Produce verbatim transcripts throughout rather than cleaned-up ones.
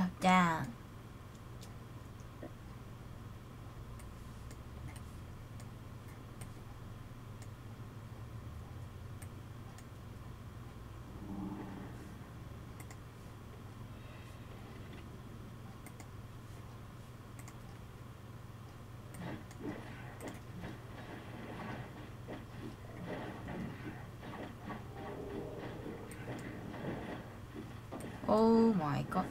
drop down. Oh my god.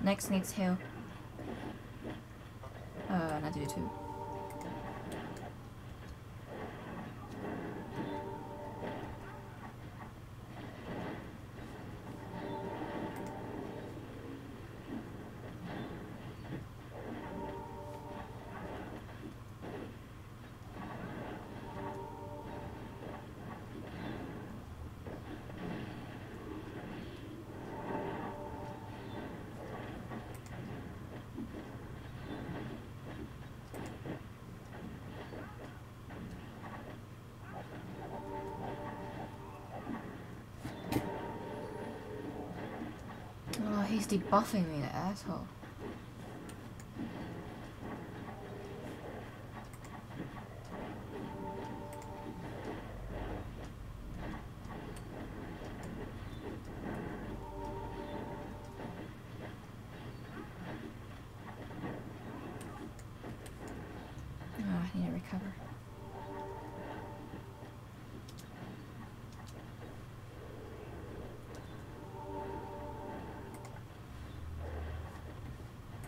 Next needs heal. Uh, I do too. He's debuffing me, the asshole. Oh, I need to recover.